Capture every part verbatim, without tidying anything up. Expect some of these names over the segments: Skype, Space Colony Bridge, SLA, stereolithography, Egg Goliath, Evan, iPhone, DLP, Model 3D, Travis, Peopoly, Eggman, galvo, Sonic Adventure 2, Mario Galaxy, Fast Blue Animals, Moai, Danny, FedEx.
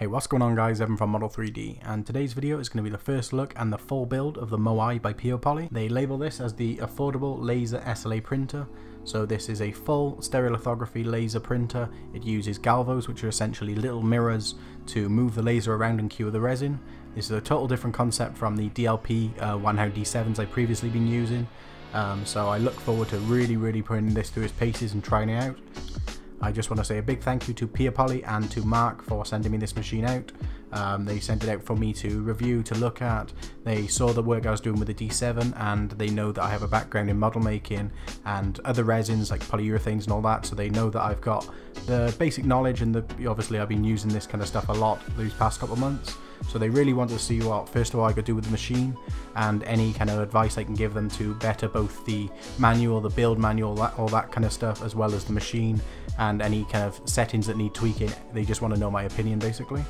Hey, what's going on guys, Evan from Model three D, and today's video is going to be the first look and the full build of the Moai by Peopoly. They label this as the affordable laser S L A printer. So this is a full stereolithography laser printer. It uses galvos, which are essentially little mirrors to move the laser around and cure the resin. This is a total different concept from the D L P uh, one-hour D sevens I've previously been using. Um, so I look forward to really, really putting this through its paces and trying it out. I just want to say a big thank you to Peopoly and to Mark for sending me this machine out. Um, they sent it out for me to review, to look at. They saw the work I was doing with the D seven, and they know that I have a background in model making and other resins like polyurethanes and all that, so they know that I've got the basic knowledge, and the, obviously I've been using this kind of stuff a lot these past couple of months. So they really wanted to see what, first of all, I could do with the machine, and any kind of advice I can give them to better both the manual, the build manual, that, all that kind of stuff, as well as the machine, and any kind of settings that need tweaking. They just want to know my opinion, basically.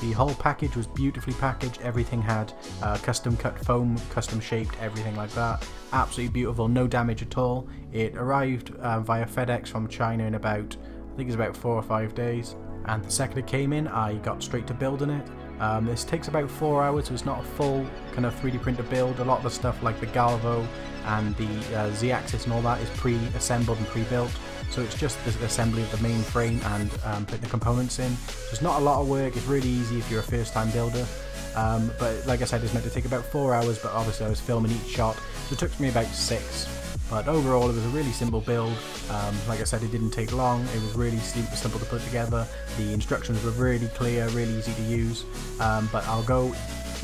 The whole package was beautifully packaged. Everything had uh, custom cut foam, custom shaped, everything like that. Absolutely beautiful, no damage at all. It arrived uh, via FedEx from China in about, I think it's about four or five days. And the second it came in, I got straight to building it. Um, this takes about four hours, so it's not a full kind of three D printer build. A lot of the stuff like the galvo and the uh, Z-axis and all that is pre-assembled and pre-built. So it's just the assembly of the main frame and um, putting the components in. So it's not a lot of work, it's really easy if you're a first-time builder. Um, but like I said, it's meant to take about four hours, but obviously I was filming each shot, so it took me about six. But overall, it was a really simple build. Um, like I said, it didn't take long. It was really simple to put together. The instructions were really clear, really easy to use. Um, but I'll go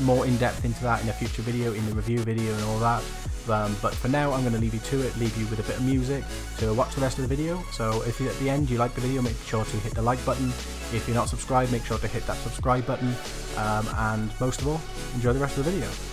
more in depth into that in a future video, in the review video and all that. Um, but for now, I'm going to leave you to it, leave you with a bit of music to watch the rest of the video. So if at the end you like the video, make sure to hit the like button. If you're not subscribed, make sure to hit that subscribe button. Um, and most of all, enjoy the rest of the video.